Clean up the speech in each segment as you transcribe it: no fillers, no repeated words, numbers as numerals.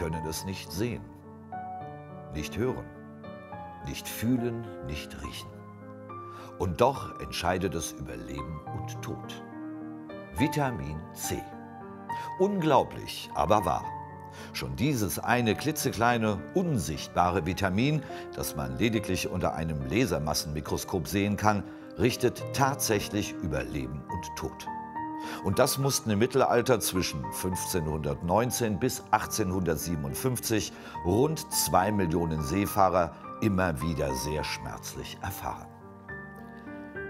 können es nicht sehen, nicht hören, nicht fühlen, nicht riechen. Und doch entscheidet es über Leben und Tod. Vitamin C. Unglaublich, aber wahr. Schon dieses eine klitzekleine, unsichtbare Vitamin, das man lediglich unter einem Lasermassenmikroskop sehen kann, richtet tatsächlich über Leben und Tod. Und das mussten im Mittelalter zwischen 1519 bis 1857 rund 2 Millionen Seefahrer immer wieder sehr schmerzlich erfahren.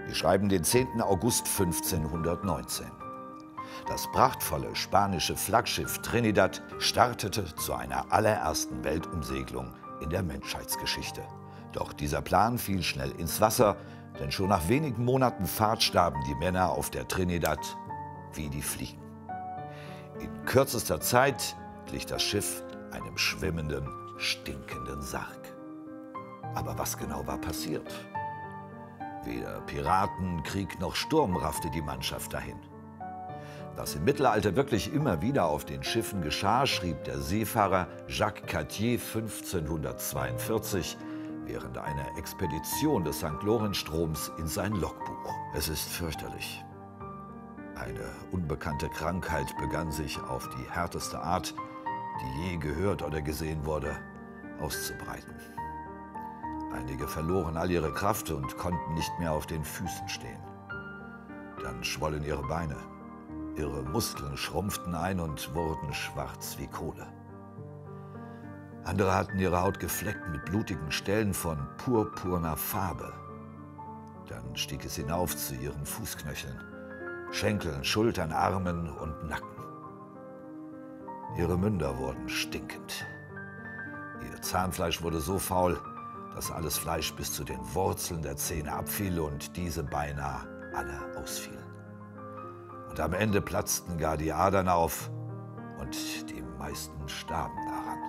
Wir schreiben den 10. August 1519. Das prachtvolle spanische Flaggschiff Trinidad startete zu einer allerersten Weltumsegelung in der Menschheitsgeschichte. Doch dieser Plan fiel schnell ins Wasser, denn schon nach wenigen Monaten Fahrt starben die Männer auf der Trinidad wie die Fliegen. In kürzester Zeit glich das Schiff einem schwimmenden, stinkenden Sarg. Aber was genau war passiert? Weder Piraten, Krieg noch Sturm raffte die Mannschaft dahin. Was im Mittelalter wirklich immer wieder auf den Schiffen geschah, schrieb der Seefahrer Jacques Cartier 1542 während einer Expedition des St. Lorenz-Stroms in sein Logbuch. Es ist fürchterlich. Eine unbekannte Krankheit begann sich auf die härteste Art, die je gehört oder gesehen wurde, auszubreiten. Einige verloren all ihre Kraft und konnten nicht mehr auf den Füßen stehen. Dann schwollen ihre Beine. Ihre Muskeln schrumpften ein und wurden schwarz wie Kohle. Andere hatten ihre Haut gefleckt mit blutigen Stellen von purpurner Farbe. Dann stieg es hinauf zu ihren Fußknöcheln, Schenkeln, Schultern, Armen und Nacken. Ihre Münder wurden stinkend. Ihr Zahnfleisch wurde so faul, dass alles Fleisch bis zu den Wurzeln der Zähne abfiel und diese beinahe alle ausfielen. Und am Ende platzten gar die Adern auf und die meisten starben daran.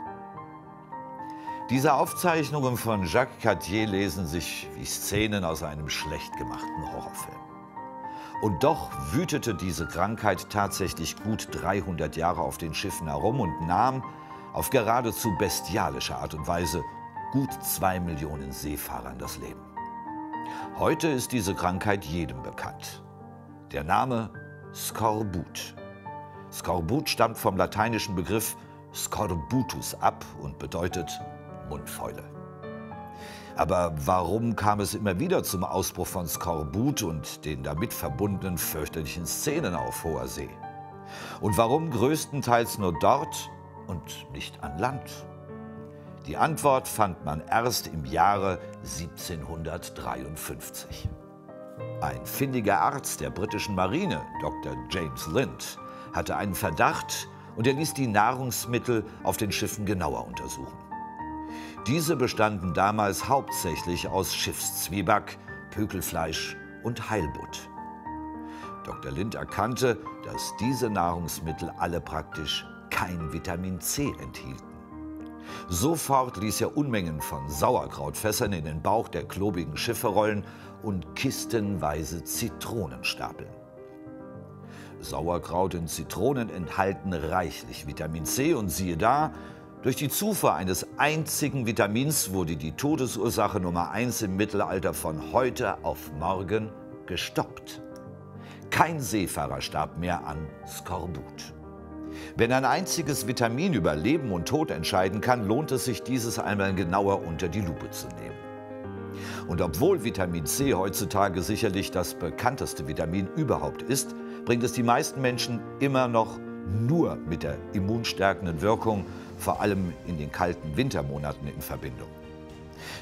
Diese Aufzeichnungen von Jacques Cartier lesen sich wie Szenen aus einem schlecht gemachten Horrorfilm. Und doch wütete diese Krankheit tatsächlich gut 300 Jahre auf den Schiffen herum und nahm auf geradezu bestialische Art und Weise gut 2 Millionen Seefahrern das Leben. Heute ist diese Krankheit jedem bekannt. Der Name Skorbut. Skorbut stammt vom lateinischen Begriff Scorbutus ab und bedeutet Mundfäule. Aber warum kam es immer wieder zum Ausbruch von Skorbut und den damit verbundenen fürchterlichen Szenen auf hoher See? Und warum größtenteils nur dort und nicht an Land? Die Antwort fand man erst im Jahre 1753. Ein findiger Arzt der britischen Marine, Dr. James Lind, hatte einen Verdacht und er ließ die Nahrungsmittel auf den Schiffen genauer untersuchen. Diese bestanden damals hauptsächlich aus Schiffszwieback, Pökelfleisch und Heilbutt. Dr. Lind erkannte, dass diese Nahrungsmittel alle praktisch kein Vitamin C enthielten. Sofort ließ er Unmengen von Sauerkrautfässern in den Bauch der klobigen Schiffe rollen und kistenweise Zitronen stapeln. Sauerkraut und Zitronen enthalten reichlich Vitamin C und siehe da, durch die Zufuhr eines einzigen Vitamins wurde die Todesursache Nummer 1 im Mittelalter von heute auf morgen gestoppt. Kein Seefahrer starb mehr an Skorbut. Wenn ein einziges Vitamin über Leben und Tod entscheiden kann, lohnt es sich, dieses einmal genauer unter die Lupe zu nehmen. Und obwohl Vitamin C heutzutage sicherlich das bekannteste Vitamin überhaupt ist, bringt es die meisten Menschen immer noch nur mit der immunstärkenden Wirkung, vor allem in den kalten Wintermonaten, in Verbindung.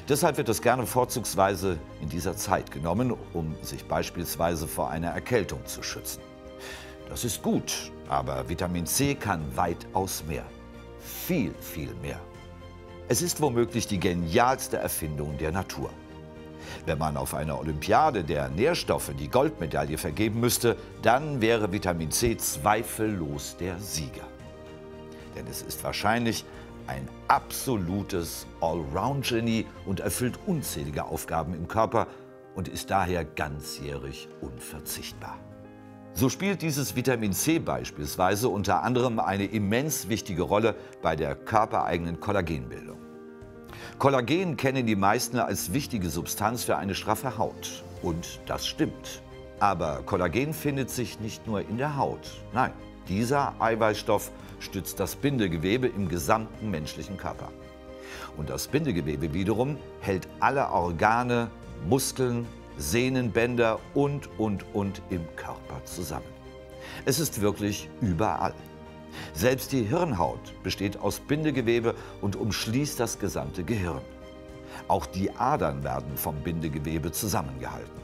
Deshalb wird es gerne vorzugsweise in dieser Zeit genommen, um sich beispielsweise vor einer Erkältung zu schützen. Das ist gut, aber Vitamin C kann weitaus mehr. Viel, viel mehr. Es ist womöglich die genialste Erfindung der Natur. Wenn man auf einer Olympiade der Nährstoffe die Goldmedaille vergeben müsste, dann wäre Vitamin C zweifellos der Sieger. Denn es ist wahrscheinlich ein absolutes Allround-Genie und erfüllt unzählige Aufgaben im Körper und ist daher ganzjährig unverzichtbar. So spielt dieses Vitamin C beispielsweise unter anderem eine immens wichtige Rolle bei der körpereigenen Kollagenbildung. Kollagen kennen die meisten als wichtige Substanz für eine straffe Haut. Und das stimmt. Aber Kollagen findet sich nicht nur in der Haut. Nein, dieser Eiweißstoff stützt das Bindegewebe im gesamten menschlichen Körper. Und das Bindegewebe wiederum hält alle Organe, Muskeln, Sehnenbänder und im Körper zusammen. Es ist wirklich überall. Selbst die Hirnhaut besteht aus Bindegewebe und umschließt das gesamte Gehirn. Auch die Adern werden vom Bindegewebe zusammengehalten.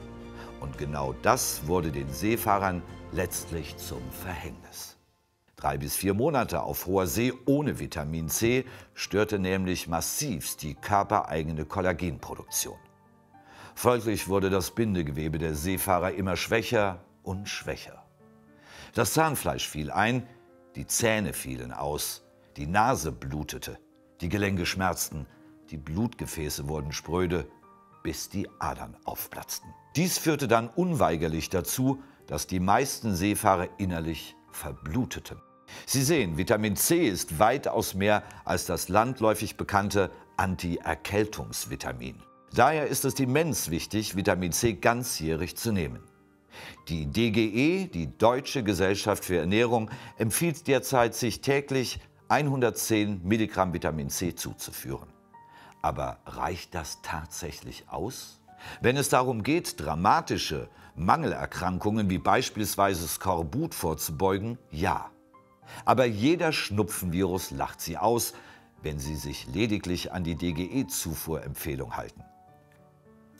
Und genau das wurde den Seefahrern letztlich zum Verhängnis. 3 bis 4 Monate auf hoher See ohne Vitamin C störte nämlich massivst die körpereigene Kollagenproduktion. Folglich wurde das Bindegewebe der Seefahrer immer schwächer und schwächer. Das Zahnfleisch fiel ein, die Zähne fielen aus, die Nase blutete, die Gelenke schmerzten, die Blutgefäße wurden spröde, bis die Adern aufplatzten. Dies führte dann unweigerlich dazu, dass die meisten Seefahrer innerlich verbluteten. Sie sehen, Vitamin C ist weitaus mehr als das landläufig bekannte Anti-Erkältungsvitamin. Daher ist es immens wichtig, Vitamin C ganzjährig zu nehmen. Die DGE, die Deutsche Gesellschaft für Ernährung, empfiehlt derzeit, sich täglich 110 Milligramm Vitamin C zuzuführen. Aber reicht das tatsächlich aus? Wenn es darum geht, dramatische Mangelerkrankungen wie beispielsweise Skorbut vorzubeugen, ja. Aber jeder Schnupfenvirus lacht sie aus, wenn sie sich lediglich an die DGE-Zufuhrempfehlung halten.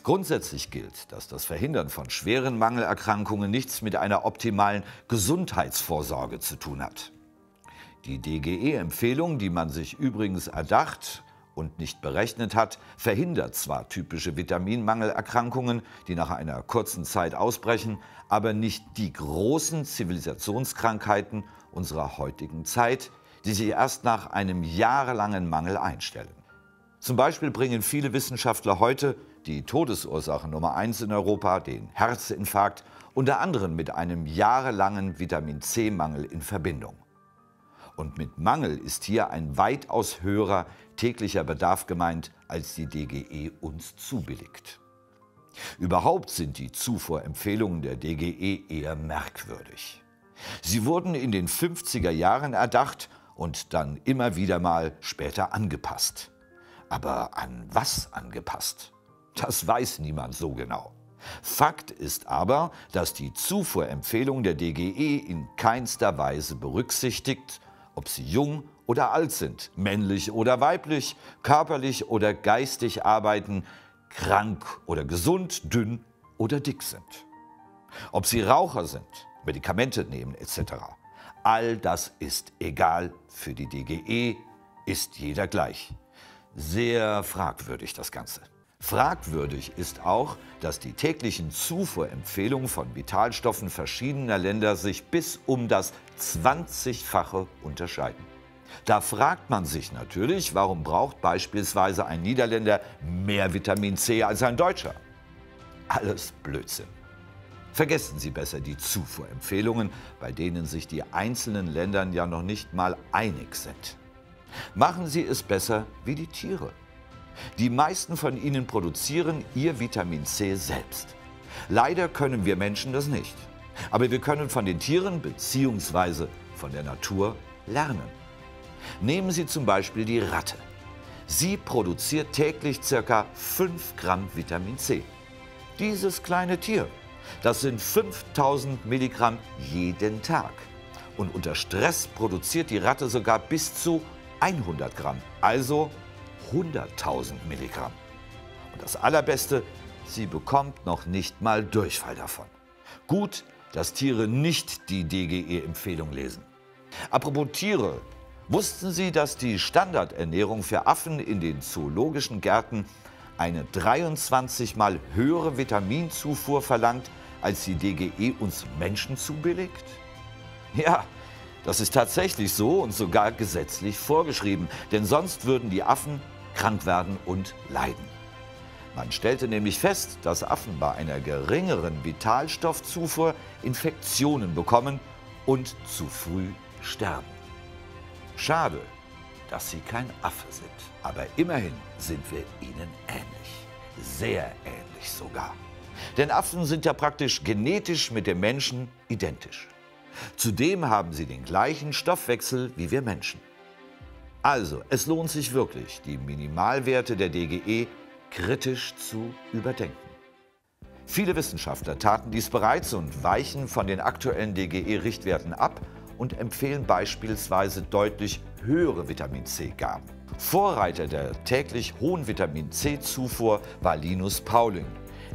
Grundsätzlich gilt, dass das Verhindern von schweren Mangelerkrankungen nichts mit einer optimalen Gesundheitsvorsorge zu tun hat. Die DGE-Empfehlung, die man sich übrigens erdacht und nicht berechnet hat, verhindert zwar typische Vitaminmangelerkrankungen, die nach einer kurzen Zeit ausbrechen, aber nicht die großen Zivilisationskrankheiten unserer heutigen Zeit, die sich erst nach einem jahrelangen Mangel einstellen. Zum Beispiel bringen viele Wissenschaftler heute die Todesursache Nummer 1 in Europa, den Herzinfarkt, unter anderem mit einem jahrelangen Vitamin-C-Mangel in Verbindung. Und mit Mangel ist hier ein weitaus höherer täglicher Bedarf gemeint, als die DGE uns zubilligt. Überhaupt sind die Zufuhrempfehlungen der DGE eher merkwürdig. Sie wurden in den 50er Jahren erdacht und dann immer wieder mal später angepasst. Aber an was angepasst? Das weiß niemand so genau. Fakt ist aber, dass die Zufuhrempfehlung der DGE in keinster Weise berücksichtigt, ob sie jung oder alt sind, männlich oder weiblich, körperlich oder geistig arbeiten, krank oder gesund, dünn oder dick sind, ob sie Raucher sind, Medikamente nehmen etc. All das ist egal. Für die DGE ist jeder gleich. Sehr fragwürdig das Ganze. Fragwürdig ist auch, dass die täglichen Zufuhrempfehlungen von Vitalstoffen verschiedener Länder sich bis um das 20-fache unterscheiden. Da fragt man sich natürlich, warum braucht beispielsweise ein Niederländer mehr Vitamin C als ein Deutscher? Alles Blödsinn. Vergessen Sie besser die Zufuhrempfehlungen, bei denen sich die einzelnen Länder ja noch nicht mal einig sind. Machen Sie es besser wie die Tiere. Die meisten von ihnen produzieren ihr Vitamin C selbst. Leider können wir Menschen das nicht. Aber wir können von den Tieren bzw. von der Natur lernen. Nehmen Sie zum Beispiel die Ratte. Sie produziert täglich ca. 5 Gramm Vitamin C. Dieses kleine Tier, das sind 5000 Milligramm jeden Tag. Und unter Stress produziert die Ratte sogar bis zu 100 Gramm, also 100.000 Milligramm. Und das Allerbeste, sie bekommt noch nicht mal Durchfall davon. Gut, dass Tiere nicht die DGE-Empfehlung lesen. Apropos Tiere, wussten Sie, dass die Standardernährung für Affen in den zoologischen Gärten eine 23-mal höhere Vitaminzufuhr verlangt, als die DGE uns Menschen zubilligt? Ja, das ist tatsächlich so und sogar gesetzlich vorgeschrieben, denn sonst würden die Affen krank werden und leiden. Man stellte nämlich fest, dass Affen bei einer geringeren Vitalstoffzufuhr Infektionen bekommen und zu früh sterben. Schade, dass sie kein Affe sind. Aber immerhin sind wir ihnen ähnlich. Sehr ähnlich sogar. Denn Affen sind ja praktisch genetisch mit dem Menschen identisch. Zudem haben sie den gleichen Stoffwechsel wie wir Menschen. Also, es lohnt sich wirklich, die Minimalwerte der DGE kritisch zu überdenken. Viele Wissenschaftler taten dies bereits und weichen von den aktuellen DGE-Richtwerten ab und empfehlen beispielsweise deutlich höhere Vitamin-C-Gaben. Vorreiter der täglich hohen Vitamin-C-Zufuhr war Linus Pauling.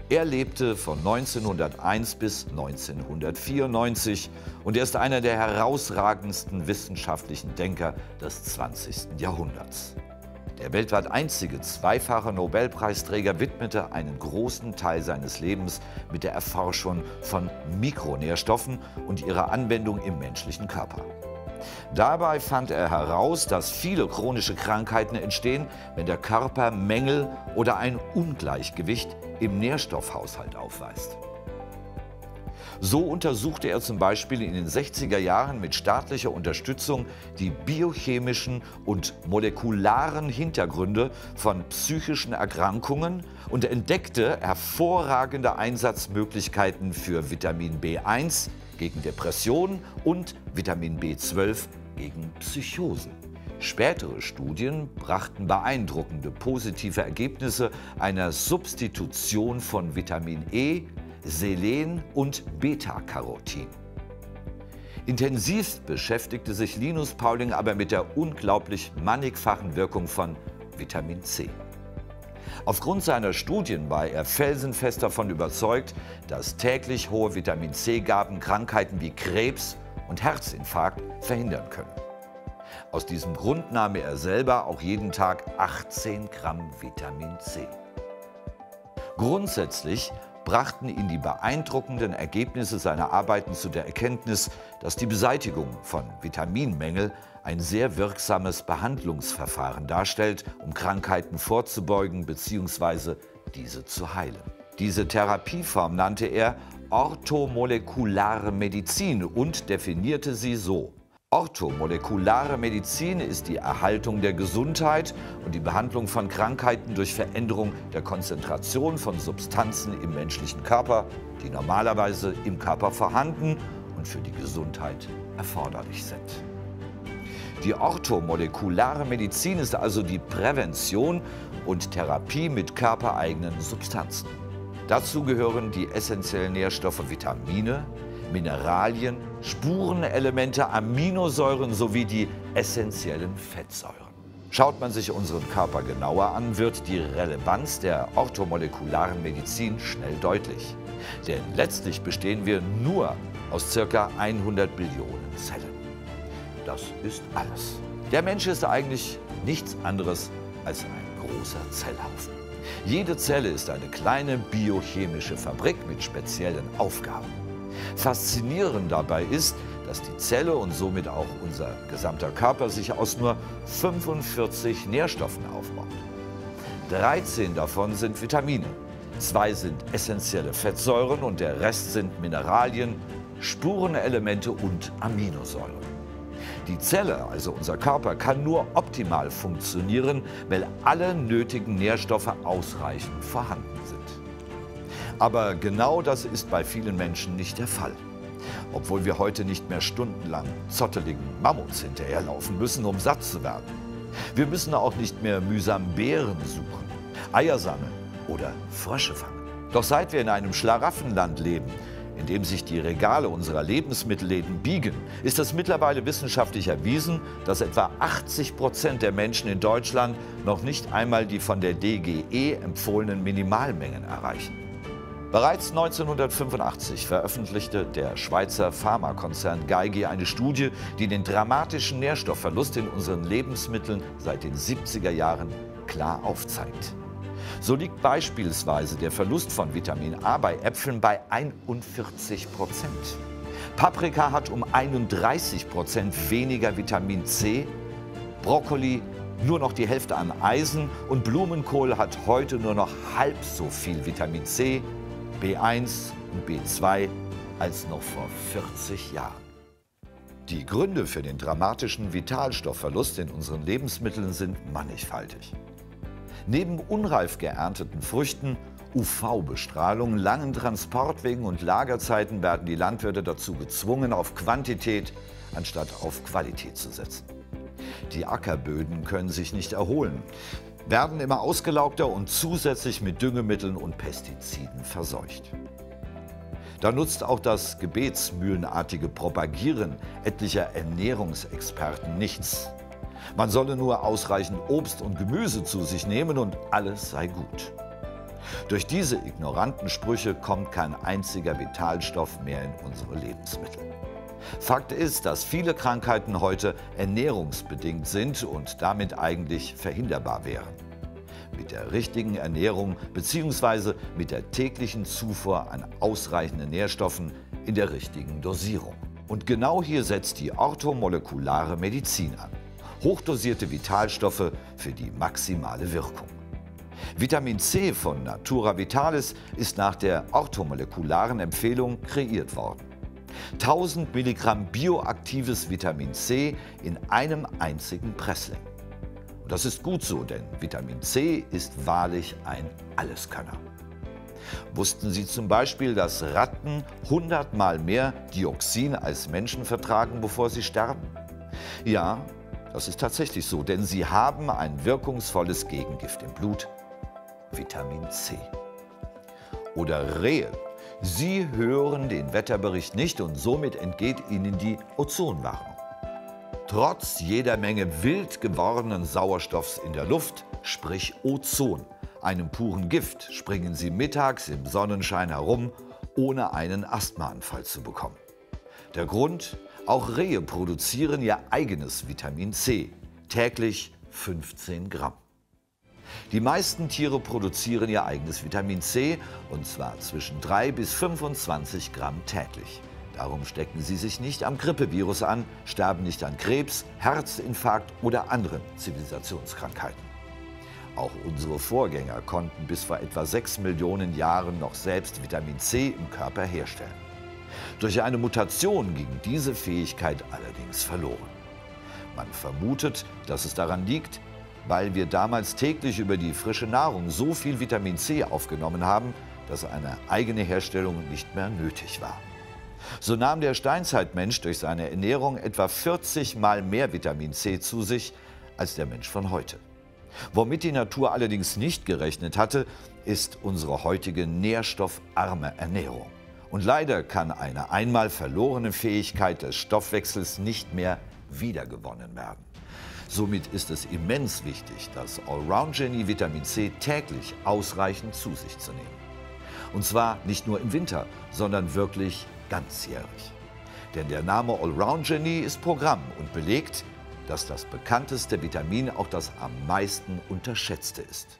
Er lebte von 1901 bis 1994 und er ist einer der herausragendsten wissenschaftlichen Denker des 20. Jahrhunderts. Der weltweit einzige zweifache Nobelpreisträger widmete einen großen Teil seines Lebens mit der Erforschung von Mikronährstoffen und ihrer Anwendung im menschlichen Körper. Dabei fand er heraus, dass viele chronische Krankheiten entstehen, wenn der Körper Mängel oder ein Ungleichgewicht im Nährstoffhaushalt aufweist. So untersuchte er zum Beispiel in den 60er Jahren mit staatlicher Unterstützung die biochemischen und molekularen Hintergründe von psychischen Erkrankungen und entdeckte hervorragende Einsatzmöglichkeiten für Vitamin B1 gegen Depressionen und Vitamin B12 gegen Psychosen. Spätere Studien brachten beeindruckende positive Ergebnisse einer Substitution von Vitamin E, Selen und Beta-Carotin. Intensiv beschäftigte sich Linus Pauling aber mit der unglaublich mannigfachen Wirkung von Vitamin C. Aufgrund seiner Studien war er felsenfest davon überzeugt, dass täglich hohe Vitamin C-Gaben Krankheiten wie Krebs und Herzinfarkt verhindern können. Aus diesem Grund nahm er selber auch jeden Tag 18 Gramm Vitamin C. Grundsätzlich brachten ihn die beeindruckenden Ergebnisse seiner Arbeiten zu der Erkenntnis, dass die Beseitigung von Vitaminmängel ein sehr wirksames Behandlungsverfahren darstellt, um Krankheiten vorzubeugen bzw. diese zu heilen. Diese Therapieform nannte er orthomolekulare Medizin und definierte sie so. Orthomolekulare Medizin ist die Erhaltung der Gesundheit und die Behandlung von Krankheiten durch Veränderung der Konzentration von Substanzen im menschlichen Körper, die normalerweise im Körper vorhanden und für die Gesundheit erforderlich sind. Die orthomolekulare Medizin ist also die Prävention und Therapie mit körpereigenen Substanzen. Dazu gehören die essentiellen Nährstoffe Vitamine, Mineralien, Spurenelemente, Aminosäuren sowie die essentiellen Fettsäuren. Schaut man sich unseren Körper genauer an, wird die Relevanz der orthomolekularen Medizin schnell deutlich. Denn letztlich bestehen wir nur aus ca. 100 Billionen Zellen. Das ist alles. Der Mensch ist eigentlich nichts anderes als ein großer Zellhaufen. Jede Zelle ist eine kleine biochemische Fabrik mit speziellen Aufgaben. Faszinierend dabei ist, dass die Zelle und somit auch unser gesamter Körper sich aus nur 45 Nährstoffen aufbaut. 13 davon sind Vitamine, 2 sind essentielle Fettsäuren und der Rest sind Mineralien, Spurenelemente und Aminosäuren. Die Zelle, also unser Körper, kann nur optimal funktionieren, weil alle nötigen Nährstoffe ausreichend vorhanden sind. Aber genau das ist bei vielen Menschen nicht der Fall. Obwohl wir heute nicht mehr stundenlang zotteligen Mammuts hinterherlaufen müssen, um satt zu werden. Wir müssen auch nicht mehr mühsam Beeren suchen, Eier sammeln oder Frösche fangen. Doch seit wir in einem Schlaraffenland leben, in dem sich die Regale unserer Lebensmittelläden biegen, ist es mittlerweile wissenschaftlich erwiesen, dass etwa 80% der Menschen in Deutschland noch nicht einmal die von der DGE empfohlenen Minimalmengen erreichen. Bereits 1985 veröffentlichte der Schweizer Pharmakonzern Geigy eine Studie, die den dramatischen Nährstoffverlust in unseren Lebensmitteln seit den 70er Jahren klar aufzeigt. So liegt beispielsweise der Verlust von Vitamin A bei Äpfeln bei 41%. Paprika hat um 31% weniger Vitamin C, Brokkoli nur noch die Hälfte an Eisen und Blumenkohl hat heute nur noch halb so viel Vitamin C, B1 und B2 als noch vor 40 Jahren. Die Gründe für den dramatischen Vitalstoffverlust in unseren Lebensmitteln sind mannigfaltig. Neben unreif geernteten Früchten, UV-Bestrahlung, langen Transportwegen und Lagerzeiten werden die Landwirte dazu gezwungen, auf Quantität anstatt auf Qualität zu setzen. Die Ackerböden können sich nicht erholen, werden immer ausgelaugter und zusätzlich mit Düngemitteln und Pestiziden verseucht. Da nutzt auch das gebetsmühlenartige Propagieren etlicher Ernährungsexperten nichts. Man solle nur ausreichend Obst und Gemüse zu sich nehmen und alles sei gut. Durch diese ignoranten Sprüche kommt kein einziger Vitalstoff mehr in unsere Lebensmittel. Fakt ist, dass viele Krankheiten heute ernährungsbedingt sind und damit eigentlich verhinderbar wären. Mit der richtigen Ernährung bzw. mit der täglichen Zufuhr an ausreichenden Nährstoffen in der richtigen Dosierung. Und genau hier setzt die orthomolekulare Medizin an. Hochdosierte Vitalstoffe für die maximale Wirkung. Vitamin C von Natura Vitalis ist nach der orthomolekularen Empfehlung kreiert worden. 1000 Milligramm bioaktives Vitamin C in einem einzigen Pressling. Und das ist gut so, denn Vitamin C ist wahrlich ein Alleskönner. Wussten Sie zum Beispiel, dass Ratten 100-mal mehr Dioxin als Menschen vertragen, bevor sie sterben? Ja, das ist tatsächlich so, denn sie haben ein wirkungsvolles Gegengift im Blut, Vitamin C. Oder Rehe. Sie hören den Wetterbericht nicht und somit entgeht ihnen die Ozonwarnung. Trotz jeder Menge wild gewordenen Sauerstoffs in der Luft, sprich Ozon, einem puren Gift, springen sie mittags im Sonnenschein herum, ohne einen Asthmaanfall zu bekommen. Der Grund? Auch Rehe produzieren ihr eigenes Vitamin C, täglich 15 Gramm. Die meisten Tiere produzieren ihr eigenes Vitamin C, und zwar zwischen 3 bis 25 Gramm täglich. Darum stecken sie sich nicht am Grippevirus an, sterben nicht an Krebs, Herzinfarkt oder anderen Zivilisationskrankheiten. Auch unsere Vorgänger konnten bis vor etwa 6 Millionen Jahren noch selbst Vitamin C im Körper herstellen. Durch eine Mutation ging diese Fähigkeit allerdings verloren. Man vermutet, dass es daran liegt, weil wir damals täglich über die frische Nahrung so viel Vitamin C aufgenommen haben, dass eine eigene Herstellung nicht mehr nötig war. So nahm der Steinzeitmensch durch seine Ernährung etwa 40 Mal mehr Vitamin C zu sich als der Mensch von heute. Womit die Natur allerdings nicht gerechnet hatte, ist unsere heutige nährstoffarme Ernährung. Und leider kann eine einmal verlorene Fähigkeit des Stoffwechsels nicht mehr wiedergewonnen werden. Somit ist es immens wichtig, das Allround-Genie Vitamin C täglich ausreichend zu sich zu nehmen. Und zwar nicht nur im Winter, sondern wirklich ganzjährig. Denn der Name Allround-Genie ist Programm und belegt, dass das bekannteste Vitamin auch das am meisten unterschätzte ist.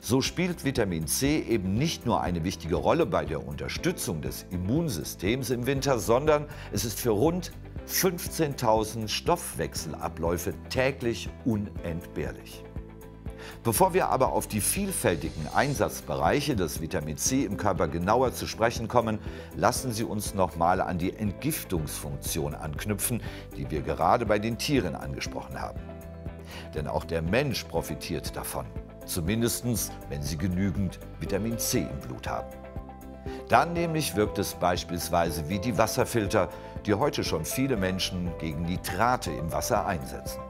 So spielt Vitamin C eben nicht nur eine wichtige Rolle bei der Unterstützung des Immunsystems im Winter, sondern es ist für rund 15.000 Stoffwechselabläufe täglich unentbehrlich. Bevor wir aber auf die vielfältigen Einsatzbereiche des Vitamin C im Körper genauer zu sprechen kommen, lassen Sie uns nochmal an die Entgiftungsfunktion anknüpfen, die wir gerade bei den Tieren angesprochen haben. Denn auch der Mensch profitiert davon, zumindest wenn Sie genügend Vitamin C im Blut haben. Dann nämlich wirkt es beispielsweise wie die Wasserfilter, die heute schon viele Menschen gegen Nitrate im Wasser einsetzen.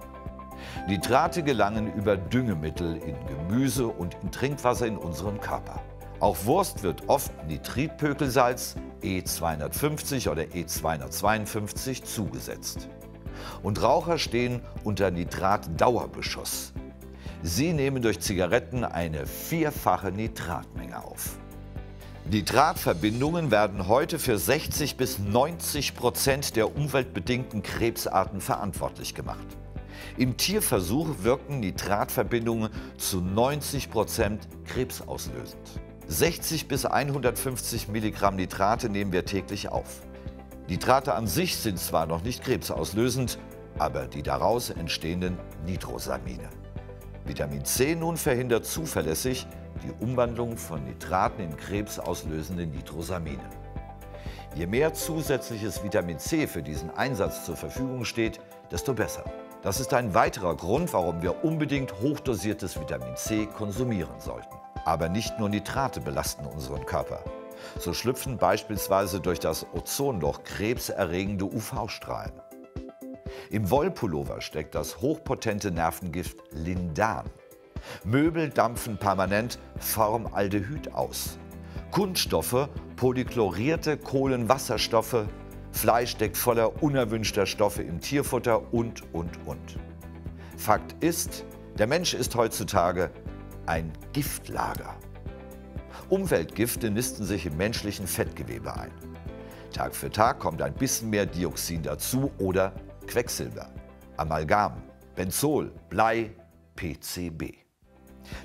Nitrate gelangen über Düngemittel in Gemüse und in Trinkwasser in unseren Körper. Auf Wurst wird oft Nitritpökelsalz E250 oder E252 zugesetzt. Und Raucher stehen unter Nitratdauerbeschuss. Sie nehmen durch Zigaretten eine vierfache Nitratmenge auf. Nitratverbindungen werden heute für 60 bis 90% der umweltbedingten Krebsarten verantwortlich gemacht. Im Tierversuch wirken Nitratverbindungen zu 90% krebsauslösend. 60 bis 150 Milligramm Nitrate nehmen wir täglich auf. Nitrate an sich sind zwar noch nicht krebsauslösend, aber die daraus entstehenden Nitrosamine Vitamin C nun verhindert zuverlässig die Umwandlung von Nitraten in krebsauslösende Nitrosamine. Je mehr zusätzliches Vitamin C für diesen Einsatz zur Verfügung steht, desto besser. Das ist ein weiterer Grund, warum wir unbedingt hochdosiertes Vitamin C konsumieren sollten. Aber nicht nur Nitrate belasten unseren Körper. So schlüpfen beispielsweise durch das Ozonloch krebserregende UV-Strahlen. Im Wollpullover steckt das hochpotente Nervengift Lindan. Möbel dampfen permanent Formaldehyd aus. Kunststoffe, polychlorierte Kohlenwasserstoffe, Fleisch steckt voller unerwünschter Stoffe im Tierfutter und. Fakt ist, der Mensch ist heutzutage ein Giftlager. Umweltgifte nisten sich im menschlichen Fettgewebe ein. Tag für Tag kommt ein bisschen mehr Dioxin dazu oder Quecksilber, Amalgam, Benzol, Blei, PCB.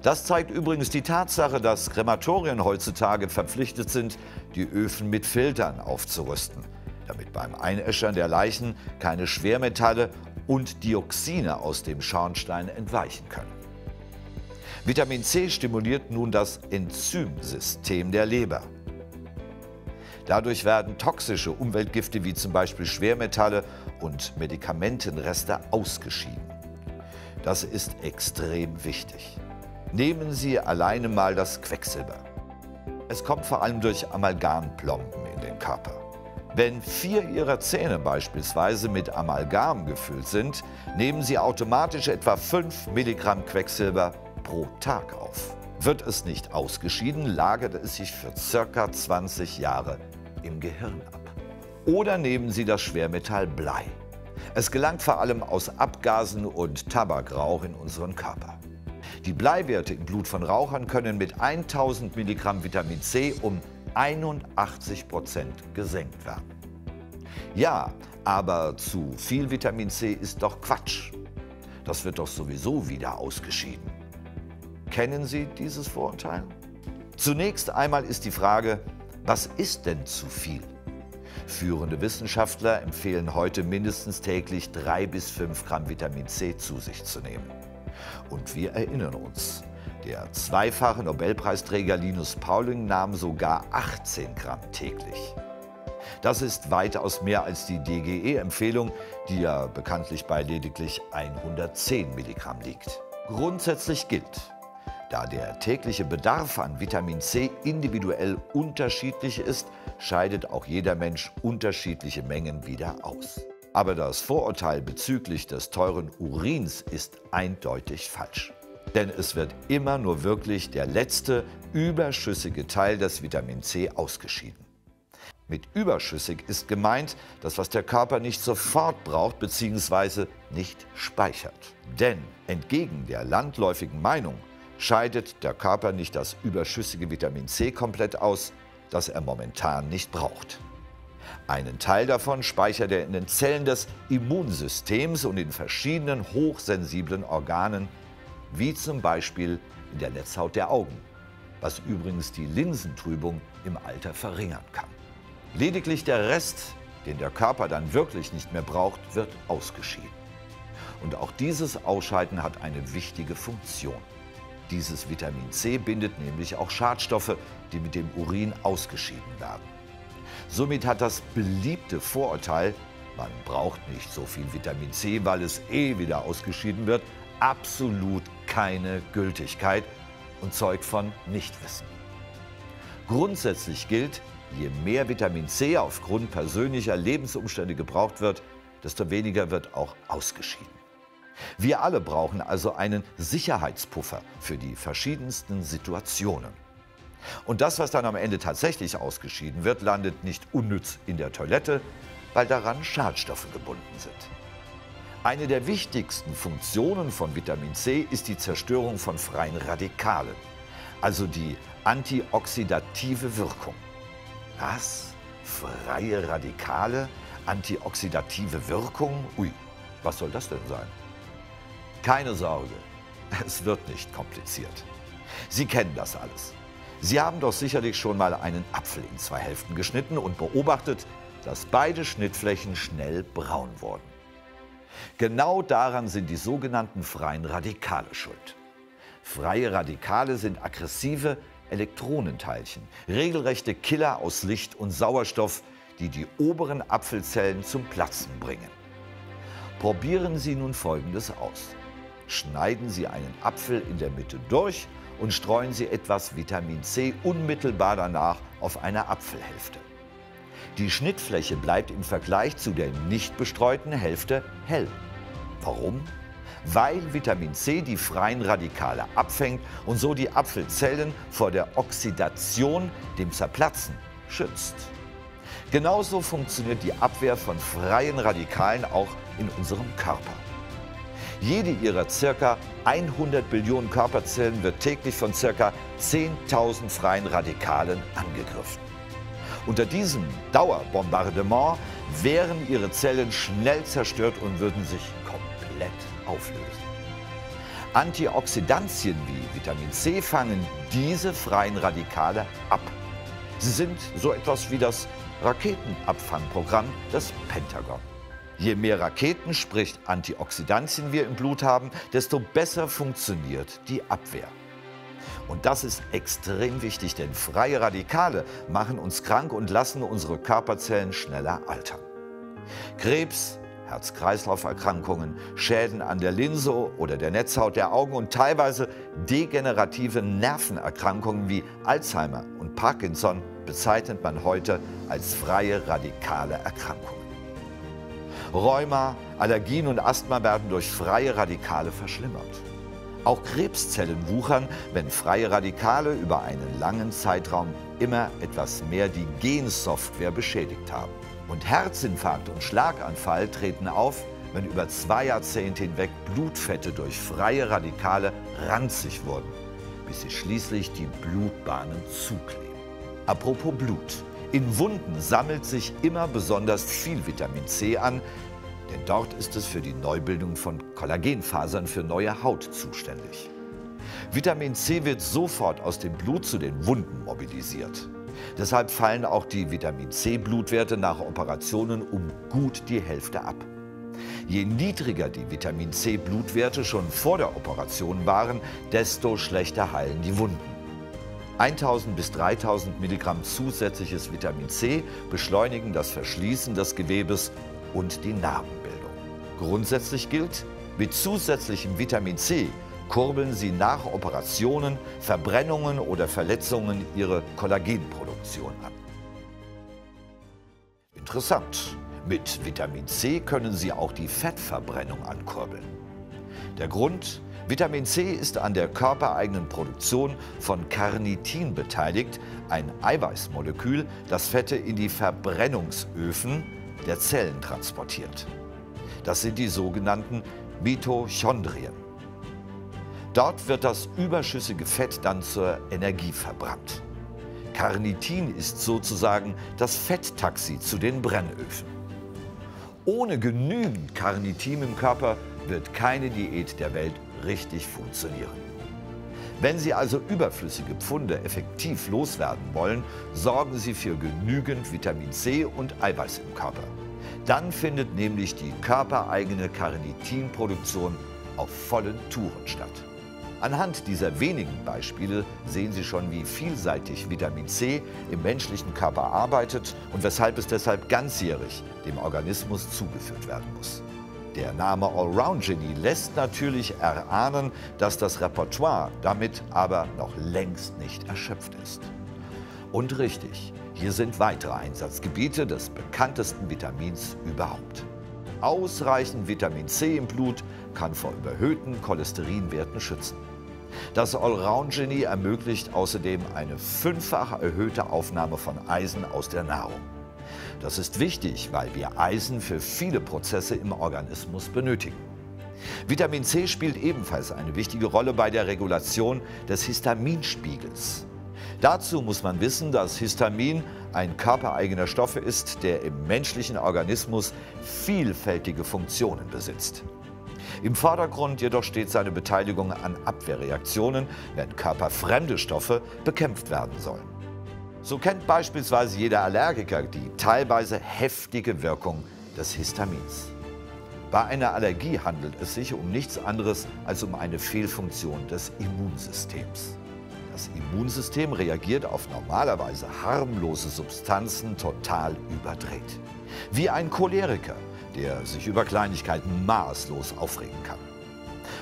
Das zeigt übrigens die Tatsache, dass Krematorien heutzutage verpflichtet sind, die Öfen mit Filtern aufzurüsten, damit beim Einäschern der Leichen keine Schwermetalle und Dioxine aus dem Schornstein entweichen können. Vitamin C stimuliert nun das Enzymsystem der Leber. Dadurch werden toxische Umweltgifte wie zum Beispiel Schwermetalle und Medikamentenreste ausgeschieden. Das ist extrem wichtig. Nehmen Sie alleine mal das Quecksilber. Es kommt vor allem durch Amalgamplomben in den Körper. Wenn 4 Ihrer Zähne beispielsweise mit Amalgam gefüllt sind, nehmen Sie automatisch etwa 5 Milligramm Quecksilber pro Tag auf. Wird es nicht ausgeschieden, lagert es sich für ca. 20 Jahre im Gehirn ab. Oder nehmen Sie das Schwermetall Blei. Es gelangt vor allem aus Abgasen und Tabakrauch in unseren Körper. Die Bleiwerte im Blut von Rauchern können mit 1000 Milligramm Vitamin C um 81% gesenkt werden. Ja, aber zu viel Vitamin C ist doch Quatsch. Das wird doch sowieso wieder ausgeschieden. Kennen Sie dieses Vorurteil? Zunächst einmal ist die Frage, was ist denn zu viel? Führende Wissenschaftler empfehlen heute mindestens täglich 3 bis 5 Gramm Vitamin C zu sich zu nehmen. Und wir erinnern uns, der zweifache Nobelpreisträger Linus Pauling nahm sogar 18 Gramm täglich. Das ist weitaus mehr als die DGE-Empfehlung, die ja bekanntlich bei lediglich 110 Milligramm liegt. Grundsätzlich gilt, da der tägliche Bedarf an Vitamin C individuell unterschiedlich ist, scheidet auch jeder Mensch unterschiedliche Mengen wieder aus. Aber das Vorurteil bezüglich des teuren Urins ist eindeutig falsch. Denn es wird immer nur wirklich der letzte, überschüssige Teil des Vitamin C ausgeschieden. Mit überschüssig ist gemeint, das, was der Körper nicht sofort braucht bzw. nicht speichert. Denn entgegen der landläufigen Meinung scheidet der Körper nicht das überschüssige Vitamin C komplett aus, das er momentan nicht braucht. Einen Teil davon speichert er in den Zellen des Immunsystems und in verschiedenen hochsensiblen Organen, wie zum Beispiel in der Netzhaut der Augen, was übrigens die Linsentrübung im Alter verringern kann. Lediglich der Rest, den der Körper dann wirklich nicht mehr braucht, wird ausgeschieden. Und auch dieses Ausscheiden hat eine wichtige Funktion. Dieses Vitamin C bindet nämlich auch Schadstoffe, die mit dem Urin ausgeschieden werden. Somit hat das beliebte Vorurteil, man braucht nicht so viel Vitamin C, weil es eh wieder ausgeschieden wird, absolut keine Gültigkeit und zeugt von Nichtwissen. Grundsätzlich gilt, je mehr Vitamin C aufgrund persönlicher Lebensumstände gebraucht wird, desto weniger wird auch ausgeschieden. Wir alle brauchen also einen Sicherheitspuffer für die verschiedensten Situationen. Und das, was dann am Ende tatsächlich ausgeschieden wird, landet nicht unnütz in der Toilette, weil daran Schadstoffe gebunden sind. Eine der wichtigsten Funktionen von Vitamin C ist die Zerstörung von freien Radikalen, also die antioxidative Wirkung. Was? Freie Radikale? Antioxidative Wirkung? Ui, was soll das denn sein? Keine Sorge, es wird nicht kompliziert. Sie kennen das alles. Sie haben doch sicherlich schon mal einen Apfel in 2 Hälften geschnitten und beobachtet, dass beide Schnittflächen schnell braun wurden. Genau daran sind die sogenannten freien Radikale schuld. Freie Radikale sind aggressive Elektronenteilchen, regelrechte Killer aus Licht und Sauerstoff, die die oberen Apfelzellen zum Platzen bringen. Probieren Sie nun Folgendes aus. Schneiden Sie einen Apfel in der Mitte durch und streuen Sie etwas Vitamin C unmittelbar danach auf eine Apfelhälfte. Die Schnittfläche bleibt im Vergleich zu der nicht bestreuten Hälfte hell. Warum? Weil Vitamin C die freien Radikale abfängt und so die Apfelzellen vor der Oxidation, dem Zerplatzen, schützt. Genauso funktioniert die Abwehr von freien Radikalen auch in unserem Körper. Jede ihrer ca. 100 Billionen Körperzellen wird täglich von ca. 10.000 freien Radikalen angegriffen. Unter diesem Dauerbombardement wären ihre Zellen schnell zerstört und würden sich komplett auflösen. Antioxidantien wie Vitamin C fangen diese freien Radikale ab. Sie sind so etwas wie das Raketenabfangprogramm des Pentagon. Je mehr Raketen, sprich Antioxidantien, wir im Blut haben, desto besser funktioniert die Abwehr. Und das ist extrem wichtig, denn freie Radikale machen uns krank und lassen unsere Körperzellen schneller altern. Krebs, Herz-Kreislauf-Erkrankungen, Schäden an der Linse oder der Netzhaut der Augen und teilweise degenerative Nervenerkrankungen wie Alzheimer und Parkinson bezeichnet man heute als freie radikale Erkrankungen. Rheuma, Allergien und Asthma werden durch freie Radikale verschlimmert. Auch Krebszellen wuchern, wenn freie Radikale über einen langen Zeitraum immer etwas mehr die Gensoftware beschädigt haben. Und Herzinfarkt und Schlaganfall treten auf, wenn über 2 Jahrzehnte hinweg Blutfette durch freie Radikale ranzig wurden, bis sie schließlich die Blutbahnen zukleben. Apropos Blut. In Wunden sammelt sich immer besonders viel Vitamin C an, denn dort ist es für die Neubildung von Kollagenfasern für neue Haut zuständig. Vitamin C wird sofort aus dem Blut zu den Wunden mobilisiert. Deshalb fallen auch die Vitamin C-Blutwerte nach Operationen um gut die Hälfte ab. Je niedriger die Vitamin C-Blutwerte schon vor der Operation waren, desto schlechter heilen die Wunden. 1.000 bis 3.000 Milligramm zusätzliches Vitamin C beschleunigen das Verschließen des Gewebes und die Narbenbildung. Grundsätzlich gilt, mit zusätzlichem Vitamin C kurbeln Sie nach Operationen, Verbrennungen oder Verletzungen Ihre Kollagenproduktion an. Interessant, mit Vitamin C können Sie auch die Fettverbrennung ankurbeln. Der Grund? Vitamin C ist an der körpereigenen Produktion von Carnitin beteiligt, ein Eiweißmolekül, das Fette in die Verbrennungsöfen der Zellen transportiert. Das sind die sogenannten Mitochondrien. Dort wird das überschüssige Fett dann zur Energie verbrannt. Carnitin ist sozusagen das Fetttaxi zu den Brennöfen. Ohne genügend Carnitin im Körper wird keine Diät der Welt richtig funktionieren. Wenn Sie also überflüssige Pfunde effektiv loswerden wollen, sorgen Sie für genügend Vitamin C und Eiweiß im Körper. Dann findet nämlich die körpereigene Carnitinproduktion auf vollen Touren statt. Anhand dieser wenigen Beispiele sehen Sie schon, wie vielseitig Vitamin C im menschlichen Körper arbeitet und weshalb es deshalb ganzjährig dem Organismus zugeführt werden muss. Der Name Allround-Genie lässt natürlich erahnen, dass das Repertoire damit aber noch längst nicht erschöpft ist. Und richtig, hier sind weitere Einsatzgebiete des bekanntesten Vitamins überhaupt. Ausreichend Vitamin C im Blut kann vor überhöhten Cholesterinwerten schützen. Das Allround-Genie ermöglicht außerdem eine 5-fach erhöhte Aufnahme von Eisen aus der Nahrung. Das ist wichtig, weil wir Eisen für viele Prozesse im Organismus benötigen. Vitamin C spielt ebenfalls eine wichtige Rolle bei der Regulation des Histaminspiegels. Dazu muss man wissen, dass Histamin ein körpereigener Stoff ist, der im menschlichen Organismus vielfältige Funktionen besitzt. Im Vordergrund jedoch steht seine Beteiligung an Abwehrreaktionen, wenn körperfremde Stoffe bekämpft werden sollen. So kennt beispielsweise jeder Allergiker die teilweise heftige Wirkung des Histamins. Bei einer Allergie handelt es sich um nichts anderes als um eine Fehlfunktion des Immunsystems. Das Immunsystem reagiert auf normalerweise harmlose Substanzen total überdreht. Wie ein Choleriker, der sich über Kleinigkeiten maßlos aufregen kann.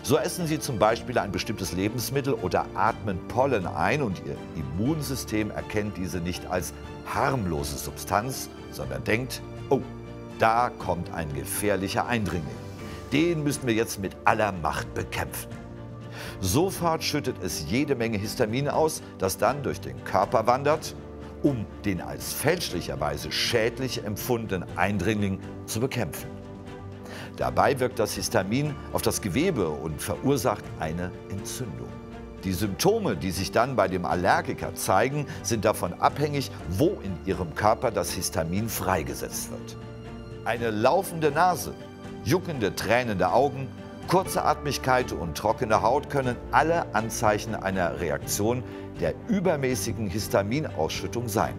So essen Sie zum Beispiel ein bestimmtes Lebensmittel oder atmen Pollen ein und Ihr Immunsystem erkennt diese nicht als harmlose Substanz, sondern denkt, oh, da kommt ein gefährlicher Eindringling. Den müssen wir jetzt mit aller Macht bekämpfen. Sofort schüttet es jede Menge Histamin aus, das dann durch den Körper wandert, um den als fälschlicherweise schädlich empfundenen Eindringling zu bekämpfen. Dabei wirkt das Histamin auf das Gewebe und verursacht eine Entzündung. Die Symptome, die sich dann bei dem Allergiker zeigen, sind davon abhängig, wo in ihrem Körper das Histamin freigesetzt wird. Eine laufende Nase, juckende, tränende Augen, Kurzatmigkeit und trockene Haut können alle Anzeichen einer Reaktion der übermäßigen Histaminausschüttung sein.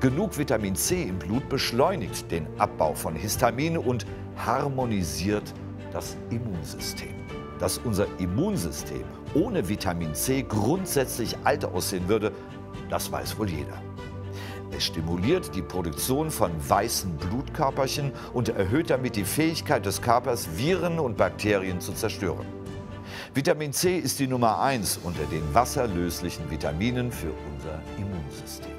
Genug Vitamin C im Blut beschleunigt den Abbau von Histamin und harmonisiert das Immunsystem. Dass unser Immunsystem ohne Vitamin C grundsätzlich alt aussehen würde, das weiß wohl jeder. Es stimuliert die Produktion von weißen Blutkörperchen und erhöht damit die Fähigkeit des Körpers, Viren und Bakterien zu zerstören. Vitamin C ist die Nummer 1 unter den wasserlöslichen Vitaminen für unser Immunsystem.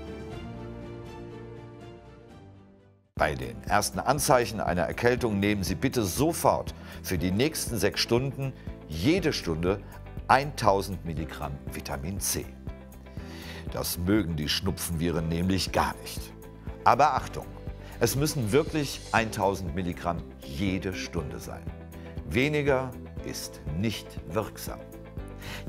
Bei den ersten Anzeichen einer Erkältung nehmen Sie bitte sofort für die nächsten 6 Stunden jede Stunde 1000 Milligramm Vitamin C. Das mögen die Schnupfenviren nämlich gar nicht. Aber Achtung, es müssen wirklich 1000 Milligramm jede Stunde sein. Weniger ist nicht wirksam.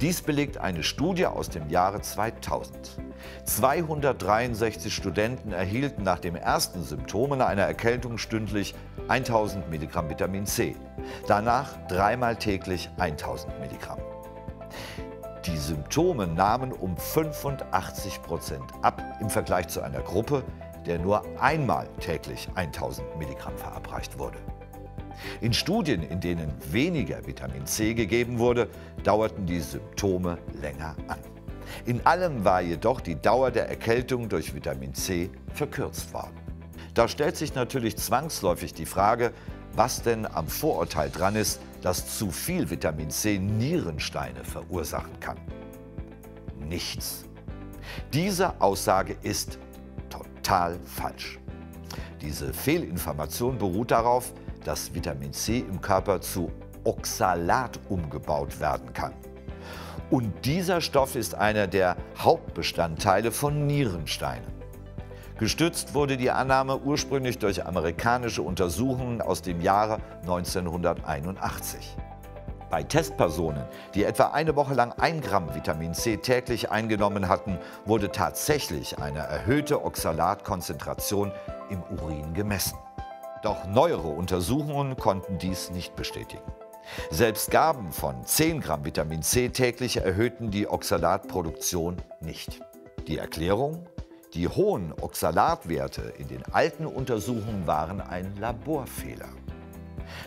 Dies belegt eine Studie aus dem Jahre 2000. 263 Studenten erhielten nach den ersten Symptomen einer Erkältung stündlich 1000 Milligramm Vitamin C. Danach dreimal täglich 1000 Milligramm. Die Symptome nahmen um 85% ab im Vergleich zu einer Gruppe, der nur einmal täglich 1000 Milligramm verabreicht wurde. In Studien, in denen weniger Vitamin C gegeben wurde, dauerten die Symptome länger an. In allem war jedoch die Dauer der Erkältung durch Vitamin C verkürzt worden. Da stellt sich natürlich zwangsläufig die Frage, was denn am Vorurteil dran ist, dass zu viel Vitamin C Nierensteine verursachen kann. Nichts. Diese Aussage ist total falsch. Diese Fehlinformation beruht darauf, dass Vitamin C im Körper zu Oxalat umgebaut werden kann. Und dieser Stoff ist einer der Hauptbestandteile von Nierensteinen. Gestützt wurde die Annahme ursprünglich durch amerikanische Untersuchungen aus dem Jahre 1981. Bei Testpersonen, die etwa eine Woche lang 1 Gramm Vitamin C täglich eingenommen hatten, wurde tatsächlich eine erhöhte Oxalatkonzentration im Urin gemessen. Doch neuere Untersuchungen konnten dies nicht bestätigen. Selbst Gaben von 10 Gramm Vitamin C täglich erhöhten die Oxalatproduktion nicht. Die Erklärung? Die hohen Oxalatwerte in den alten Untersuchungen waren ein Laborfehler.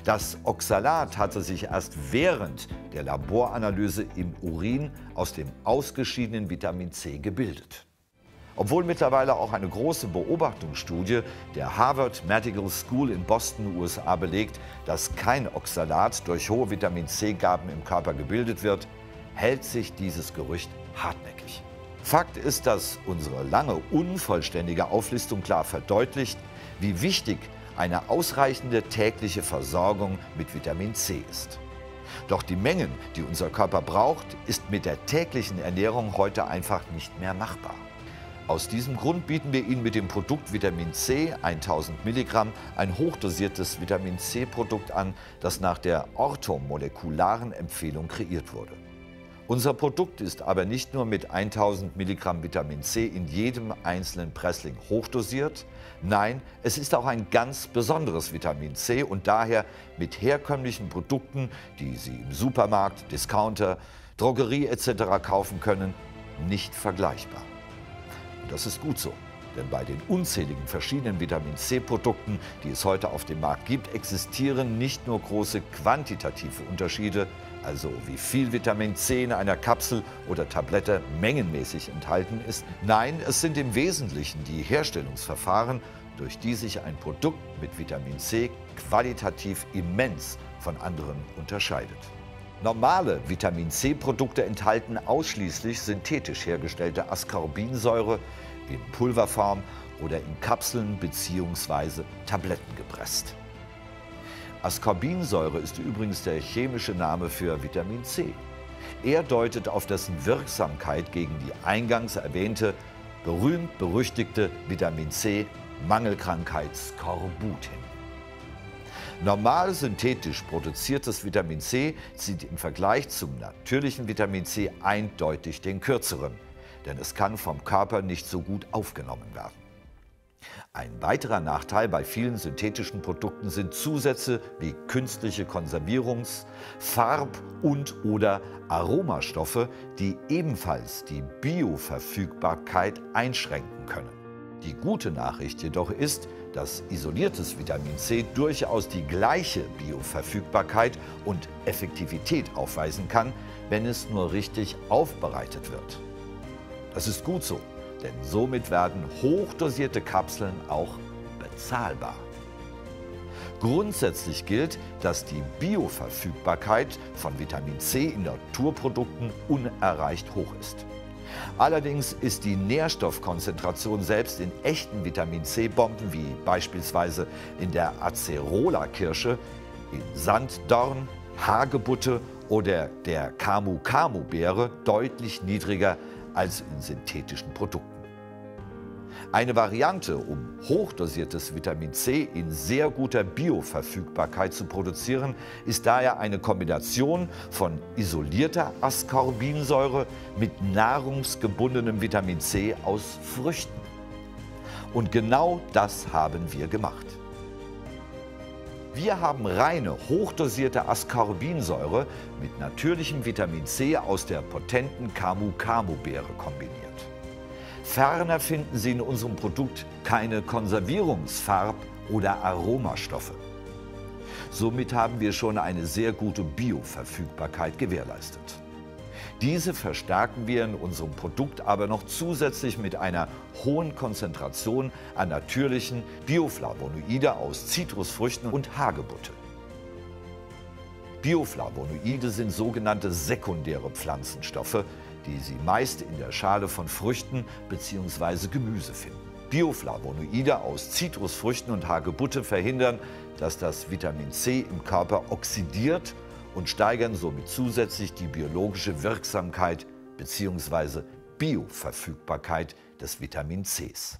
Das Oxalat hatte sich erst während der Laboranalyse im Urin aus dem ausgeschiedenen Vitamin C gebildet. Obwohl mittlerweile auch eine große Beobachtungsstudie der Harvard Medical School in Boston, USA belegt, dass kein Oxalat durch hohe Vitamin C-Gaben im Körper gebildet wird, hält sich dieses Gerücht hartnäckig. Fakt ist, dass unsere lange unvollständige Auflistung klar verdeutlicht, wie wichtig eine ausreichende tägliche Versorgung mit Vitamin C ist. Doch die Mengen, die unser Körper braucht, ist mit der täglichen Ernährung heute einfach nicht mehr machbar. Aus diesem Grund bieten wir Ihnen mit dem Produkt Vitamin C 1000 Milligramm ein hochdosiertes Vitamin C-Produkt an, das nach der orthomolekularen Empfehlung kreiert wurde. Unser Produkt ist aber nicht nur mit 1000 Milligramm Vitamin C in jedem einzelnen Pressling hochdosiert, nein, es ist auch ein ganz besonderes Vitamin C und daher mit herkömmlichen Produkten, die Sie im Supermarkt, Discounter, Drogerie etc. kaufen können, nicht vergleichbar. Und das ist gut so, Denn bei den unzähligen verschiedenen Vitamin-C-Produkten, die es heute auf dem Markt gibt, existieren nicht nur große quantitative Unterschiede, also wie viel Vitamin C in einer Kapsel oder Tablette mengenmäßig enthalten ist. Nein, es sind im Wesentlichen die Herstellungsverfahren, durch die sich ein Produkt mit Vitamin C qualitativ immens von anderen unterscheidet. Normale Vitamin-C-Produkte enthalten ausschließlich synthetisch hergestellte Ascorbinsäure in Pulverform oder in Kapseln bzw. Tabletten gepresst. Ascorbinsäure ist übrigens der chemische Name für Vitamin C. Er deutet auf dessen Wirksamkeit gegen die eingangs erwähnte, berühmt-berüchtigte Vitamin C-Mangelkrankheit Skorbut hin. Normal synthetisch produziertes Vitamin C zieht im Vergleich zum natürlichen Vitamin C eindeutig den kürzeren, denn es kann vom Körper nicht so gut aufgenommen werden. Ein weiterer Nachteil bei vielen synthetischen Produkten sind Zusätze wie künstliche Konservierungs-, Farb- und/oder Aromastoffe, die ebenfalls die Bioverfügbarkeit einschränken können. Die gute Nachricht jedoch ist, dass isoliertes Vitamin C durchaus die gleiche Bioverfügbarkeit und Effektivität aufweisen kann, wenn es nur richtig aufbereitet wird. Das ist gut so, denn somit werden hochdosierte Kapseln auch bezahlbar. Grundsätzlich gilt, dass die Bioverfügbarkeit von Vitamin C in Naturprodukten unerreicht hoch ist. Allerdings ist die Nährstoffkonzentration selbst in echten Vitamin-C-Bomben, wie beispielsweise in der Acerola-Kirsche, in Sanddorn, Hagebutte oder der Camu-Camu-Beere deutlich niedriger als in synthetischen Produkten. Eine Variante, um hochdosiertes Vitamin C in sehr guter Bioverfügbarkeit zu produzieren, ist daher eine Kombination von isolierter Ascorbinsäure mit nahrungsgebundenem Vitamin C aus Früchten. Und genau das haben wir gemacht. Wir haben reine, hochdosierte Ascorbinsäure mit natürlichem Vitamin C aus der potenten Camu-Camu-Beere kombiniert. Ferner finden Sie in unserem Produkt keine Konservierungsfarb- oder Aromastoffe. Somit haben wir schon eine sehr gute Bioverfügbarkeit gewährleistet. Diese verstärken wir in unserem Produkt aber noch zusätzlich mit einer hohen Konzentration an natürlichen Bioflavonoide aus Zitrusfrüchten und Hagebutte. Bioflavonoide sind sogenannte sekundäre Pflanzenstoffe, die Sie meist in der Schale von Früchten bzw. Gemüse finden. Bioflavonoide aus Zitrusfrüchten und Hagebutte verhindern, dass das Vitamin C im Körper oxidiert und steigern somit zusätzlich die biologische Wirksamkeit bzw. Bioverfügbarkeit des Vitamin Cs.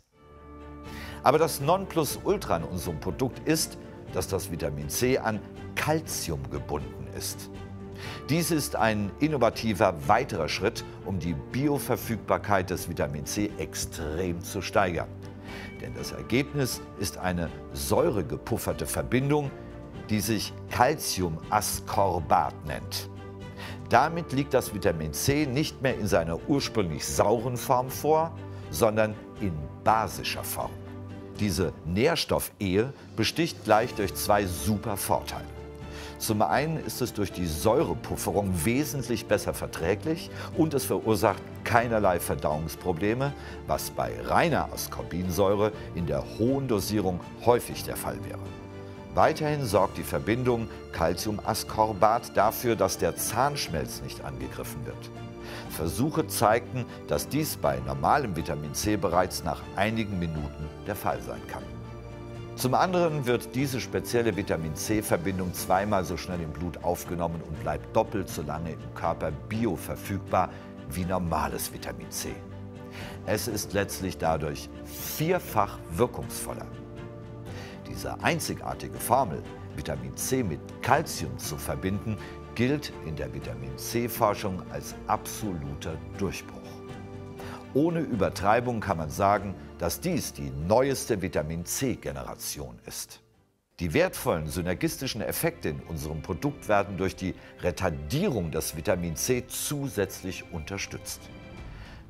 Aber das Nonplusultra in unserem Produkt ist, dass das Vitamin C an Calcium gebunden ist. Dies ist ein innovativer weiterer Schritt, um die Bioverfügbarkeit des Vitamin C extrem zu steigern. Denn das Ergebnis ist eine säuregepufferte Verbindung, die sich Calciumascorbat nennt. Damit liegt das Vitamin C nicht mehr in seiner ursprünglich sauren Form vor, sondern in basischer Form. Diese Nährstoffehe besticht gleich durch zwei super Vorteile. Zum einen ist es durch die Säurepufferung wesentlich besser verträglich und es verursacht keinerlei Verdauungsprobleme, was bei reiner Ascorbinsäure in der hohen Dosierung häufig der Fall wäre. Weiterhin sorgt die Verbindung Calciumascorbat dafür, dass der Zahnschmelz nicht angegriffen wird. Versuche zeigten, dass dies bei normalem Vitamin C bereits nach einigen Minuten der Fall sein kann. Zum anderen wird diese spezielle Vitamin-C-Verbindung zweimal so schnell im Blut aufgenommen und bleibt doppelt so lange im Körper bioverfügbar wie normales Vitamin C. Es ist letztlich dadurch vierfach wirkungsvoller. Diese einzigartige Formel, Vitamin C mit Calcium zu verbinden, gilt in der Vitamin-C-Forschung als absoluter Durchbruch. Ohne Übertreibung kann man sagen, dass dies die neueste Vitamin-C-Generation ist. Die wertvollen synergistischen Effekte in unserem Produkt werden durch die Retardierung des Vitamin C zusätzlich unterstützt.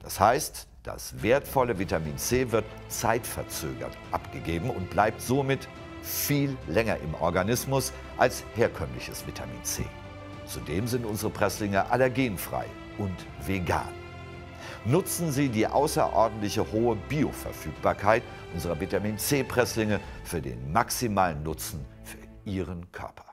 Das heißt, Das wertvolle Vitamin C wird zeitverzögert abgegeben und bleibt somit viel länger im Organismus als herkömmliches Vitamin C. Zudem sind unsere Presslinge allergenfrei und vegan. Nutzen Sie die außerordentliche hohe Bioverfügbarkeit unserer Vitamin C-Presslinge für den maximalen Nutzen für Ihren Körper.